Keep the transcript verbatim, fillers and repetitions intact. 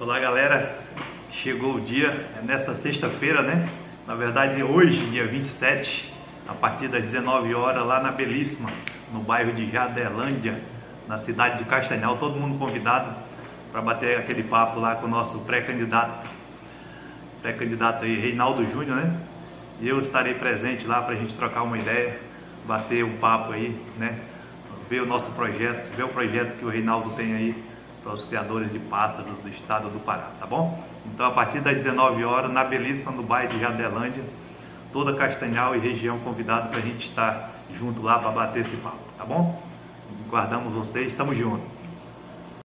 Olá galera, chegou o dia, é nesta sexta-feira, né? Na verdade hoje, dia vinte e sete, a partir das dezenove horas, lá na Belíssima, no bairro de Jaderlândia, na cidade de Castanhal, todo mundo convidado para bater aquele papo lá com o nosso pré-candidato, pré-candidato aí, Reinaldo Júnior, né? E eu estarei presente lá para a gente trocar uma ideia, bater um papo aí, né? Ver o nosso projeto, ver o projeto que o Reinaldo tem aí para os criadores de pássaros do estado do Pará, tá bom? Então a partir das dezenove horas, na Belíssima, no bairro de Jaderlândia, toda Castanhal e região convidado para a gente estar junto lá para bater esse papo, tá bom? Guardamos vocês, estamos juntos.